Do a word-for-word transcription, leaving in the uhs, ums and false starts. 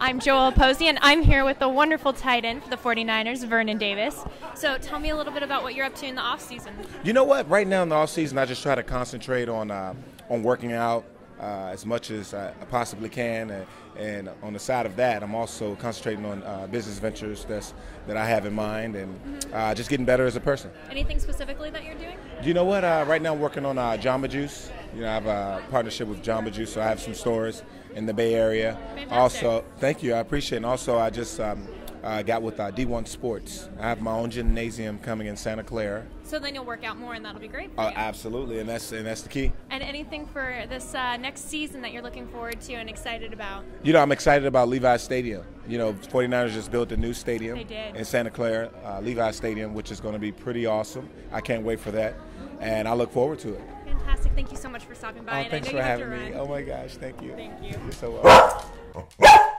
I'm Joelle Posey, and I'm here with the wonderful tight end for the forty-niners, Vernon Davis. So tell me a little bit about what you're up to in the offseason. You know what? Right now in the offseason, I just try to concentrate on uh, on working out uh, as much as I possibly can. And, and on the side of that, I'm also concentrating on uh, business ventures that's, that I have in mind and mm-hmm. uh, just getting better as a person. Anything specifically that you're doing? You know what? Uh, right now I'm working on uh, Jamba Juice. You know, I have a partnership with Jamba Juice, so I have some stores in the Bay Area. Fantastic. Also, thank you, I appreciate it. And also, I just um, uh, got with uh, D one Sports. I have my own gymnasium coming in Santa Clara. So then you'll work out more, and that'll be great for uh, you. Absolutely, and that's and that's the key. And anything for this uh, next season that you're looking forward to and excited about? You know, I'm excited about Levi's Stadium. You know, forty-niners just built a new stadium they did. in Santa Clara, uh, Levi's Stadium, which is going to be pretty awesome. I can't wait for that, and I look forward to it. Fantastic. Thank you so much for stopping by. Oh, and thanks I know for you having me. Run. Oh my gosh, thank you. Thank you. You're so welcome.